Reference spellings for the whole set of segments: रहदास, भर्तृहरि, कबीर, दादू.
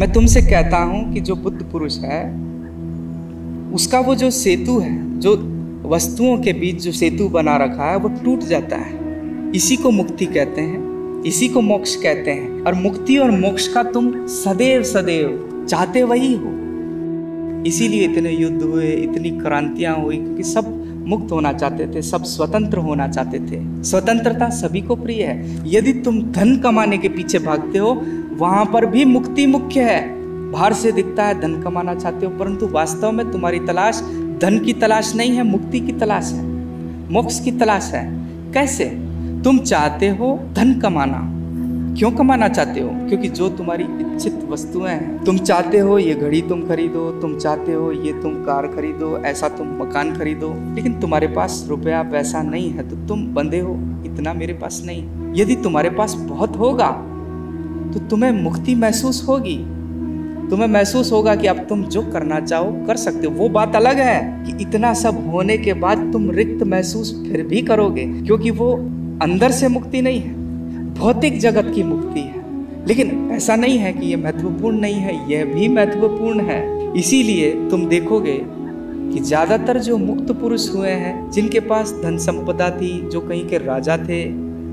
मैं तुमसे कहता हूँ कि जो बुद्ध पुरुष है उसका वो जो सेतु है, जो वस्तुओं के बीच जो सेतु बना रखा है, वो टूट जाता है। इसी को मुक्ति कहते हैं, इसी को मोक्ष कहते हैं। और मुक्ति और मोक्ष का तुम सदैव सदैव चाहते वही हो। इसीलिए इतने युद्ध हुए, इतनी क्रांतियाँ हुई, क्योंकि सब मुक्त होना चाहते थे, सब स्वतंत्र होना चाहते थे। स्वतंत्रता सभी को प्रिय है। यदि तुम धन कमाने के पीछे भागते हो, वहाँ पर भी मुक्ति मुख्य है। बाहर से दिखता है धन कमाना चाहते हो, परंतु वास्तव में तुम्हारी तलाश धन की तलाश नहीं है, मुक्ति की तलाश है, मोक्ष की तलाश है। कैसे? तुम चाहते हो धन कमाना। क्यों कमाना चाहते हो? क्योंकि जो तुम्हारी इच्छित वस्तुएं हैं, तुम चाहते हो ये घड़ी तुम खरीदो, तुम चाहते हो ये तुम कार खरीदो, ऐसा तुम मकान खरीदो, लेकिन तुम्हारे पास रुपया पैसा नहीं है, तो तुम बंधे हो, इतना मेरे पास नहीं। यदि तुम्हारे पास बहुत होगा तो तुम्हें मुक्ति महसूस होगी, तुम्हें महसूस होगा कि अब तुम जो करना चाहो कर सकते हो। वो बात अलग है कि इतना सब होने के बाद तुम रिक्त महसूस फिर भी करोगे, क्योंकि वो अंदर से मुक्ति नहीं है, भौतिक जगत की मुक्ति है। लेकिन ऐसा नहीं है कि यह महत्वपूर्ण नहीं है, यह भी महत्वपूर्ण है। इसीलिए तुम देखोगे कि ज़्यादातर जो मुक्त पुरुष हुए हैं, जिनके पास धन संपदा थी, जो कहीं के राजा थे,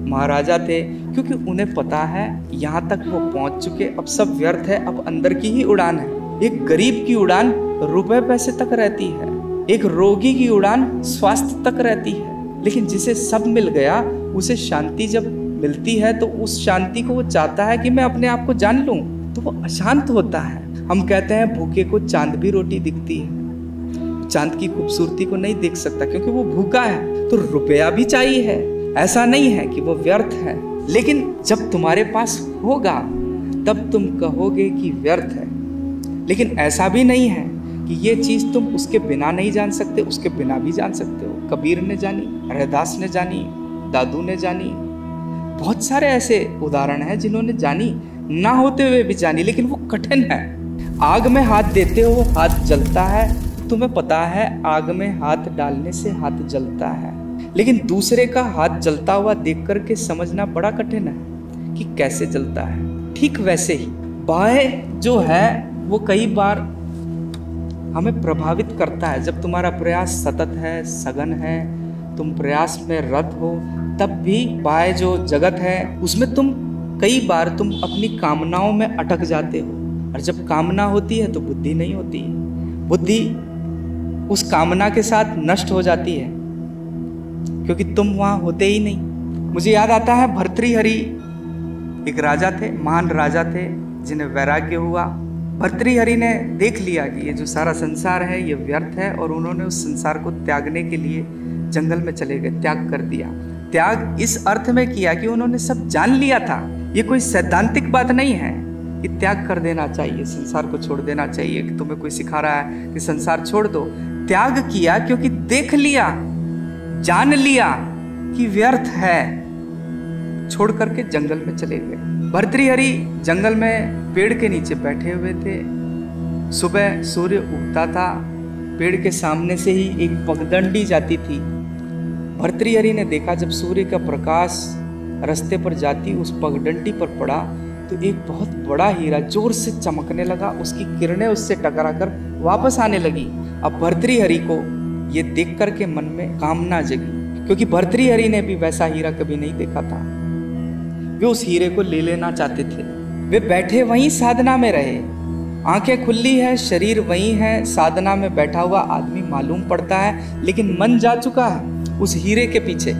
महाराजा थे, क्योंकि उन्हें पता है यहाँ तक वो पहुँच चुके, अब सब व्यर्थ है, अब अंदर की ही उड़ान है। एक गरीब की उड़ान रुपये पैसे तक रहती है, एक रोगी की उड़ान स्वास्थ्य तक रहती है। लेकिन जिसे सब मिल गया, उसे शांति जब मिलती है तो उस शांति को वो चाहता है कि मैं अपने आप को जान लूँ, तो वो अशांत होता है। हम कहते हैं भूखे को चांद भी रोटी दिखती है, चांद की खूबसूरती को नहीं देख सकता क्योंकि वो भूखा है। तो रुपया भी चाहिए है, ऐसा नहीं है कि वो व्यर्थ है। लेकिन जब तुम्हारे पास होगा तब तुम कहोगे कि व्यर्थ है, लेकिन ऐसा भी नहीं है कि ये चीज़ तुम उसके बिना नहीं जान सकते, उसके बिना भी जान सकते हो। कबीर ने जानी, रहदास ने जानी, दादू ने जानी, बहुत सारे ऐसे उदाहरण हैं जिन्होंने जानी, ना होते हुए भी जानी, लेकिन वो कठिन है। आग में हाथ देते हो, हाथ जलता है, तुम्हें पता है आग में हाथ डालने से हाथ जलता है, लेकिन दूसरे का हाथ जलता हुआ देख करके समझना बड़ा कठिन है कि कैसे जलता है। ठीक वैसे ही बाएं जो है वो कई बार हमें प्रभावित करता है। जब तुम्हारा प्रयास सतत है, सघन है, तुम प्रयास में रत हो, तब भी बाह्य जो जगत है उसमें तुम कई बार तुम अपनी कामनाओं में अटक जाते हो। और जब कामना होती है तो बुद्धि नहीं होती है, बुद्धि उस कामना के साथ नष्ट हो जाती है क्योंकि तुम वहाँ होते ही नहीं। मुझे याद आता है भर्तृहरि एक राजा थे, महान राजा थे, जिन्हें वैराग्य हुआ। भर्तृहरि ने देख लिया कि ये जो सारा संसार है ये व्यर्थ है, और उन्होंने उस संसार को त्यागने के लिए जंगल में चले गए, त्याग कर दिया। त्याग इस अर्थ में किया कि उन्होंने सब जान लिया था। ये कोई सैद्धांतिक बात नहीं है कि त्याग कर देना चाहिए, संसार को छोड़ देना चाहिए, कि तुम्हें कोई सिखा रहा है कि संसार छोड़ दो। त्याग किया क्योंकि देख लिया, जान लिया कि व्यर्थ है, छोड़ करके जंगल में चले गए। भर्तृहरि जंगल में पेड़ के नीचे बैठे हुए थे। सुबह सूर्य उगता था, पेड़ के सामने से ही एक पगडंडी जाती थी। भर्तृहरि ने देखा जब सूर्य का प्रकाश रास्ते पर जाती उस पगडंडी पर पड़ा तो एक बहुत बड़ा हीरा जोर से चमकने लगा, उसकी किरणें उससे टकरा कर वापस आने लगी। अब भर्तृहरि को ये देख कर के मन में कामना जगी, क्योंकि भर्तृहरि ने भी वैसा हीरा कभी नहीं देखा था। वे उस हीरे को ले लेना चाहते थे। वे बैठे वहीं साधना में रहे, आंखें खुली है, शरीर वहीं है, साधना में बैठा हुआ आदमी मालूम पड़ता है, लेकिन मन जा चुका है उस हीरे के पीछे,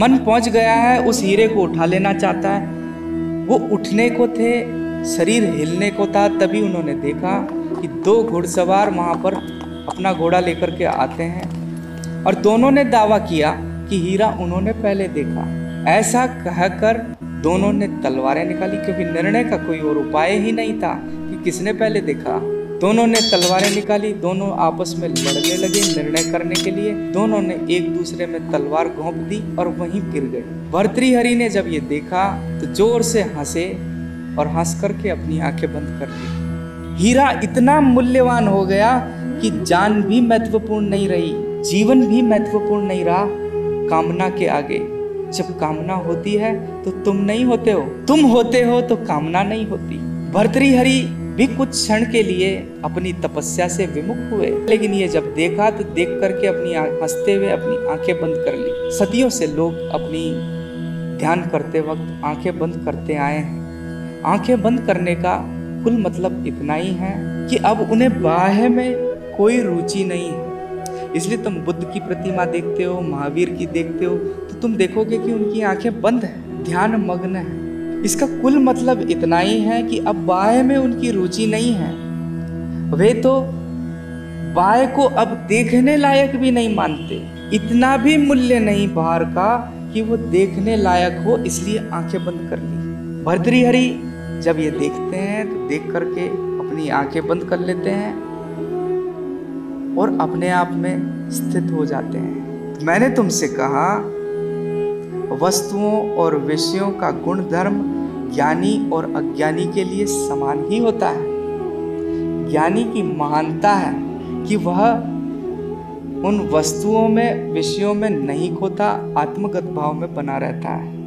मन पहुंच गया है, उस हीरे को उठा लेना चाहता है। वो उठने को थे, शरीर हिलने को था, तभी उन्होंने देखा कि दो घुड़सवार वहाँ पर अपना घोड़ा लेकर के आते हैं, और दोनों ने दावा किया कि हीरा उन्होंने पहले देखा। ऐसा कहकर दोनों ने तलवारें निकाली, क्योंकि निर्णय का कोई और उपाय ही नहीं था कि किसने पहले देखा। दोनों ने तलवारें निकाली, दोनों आपस में लड़ने लगे निर्णय करने के लिए। दोनों ने एक दूसरे में तलवार घोंप दी और वहीं गिर गए। भर्तृहरि ने जब ये देखा तो जोर से हंसे और हंस करके अपनी आंखें बंद कर दी। हीरा इतना मूल्यवान हो गया कि जान भी महत्वपूर्ण नहीं रही, जीवन भी महत्वपूर्ण नहीं रहा कामना के आगे। जब कामना होती है तो तुम नहीं होते हो, तुम होते हो तो कामना नहीं होती। भर्तृहरि भी कुछ क्षण के लिए अपनी तपस्या से विमुख हुए, लेकिन ये जब देखा तो देख करके अपनी हंसते हुए अपनी आंखें बंद कर ली। सदियों से लोग अपनी ध्यान करते वक्त आंखें बंद करते आए हैं। आंखें बंद करने का कुल मतलब इतना ही है कि अब उन्हें बाह्य में कोई रुचि नहीं है। इसलिए तुम बुद्ध की प्रतिमा देखते हो, महावीर की देखते हो, तो तुम देखोगे कि उनकी आंखें बंद है, ध्यान मग्न है। इसका कुल मतलब इतना ही है कि अब बाह्य में उनकी रुचि नहीं है। वे तो बाह्य को अब देखने लायक भी नहीं मानते। इतना भी मूल्य नहीं बाहर का कि वो देखने लायक हो, इसलिए आंखें बंद कर ली। भर्तृहरि जब ये देखते हैं तो देख करके अपनी आंखें बंद कर लेते हैं और अपने आप में स्थित हो जाते हैं। मैंने तुमसे कहा, वस्तुओं और विषयों का गुण धर्म ज्ञानी और अज्ञानी के लिए समान ही होता है। ज्ञानी की महानता है कि वह उन वस्तुओं में, विषयों में नहीं खोता, आत्मगत भाव में बना रहता है।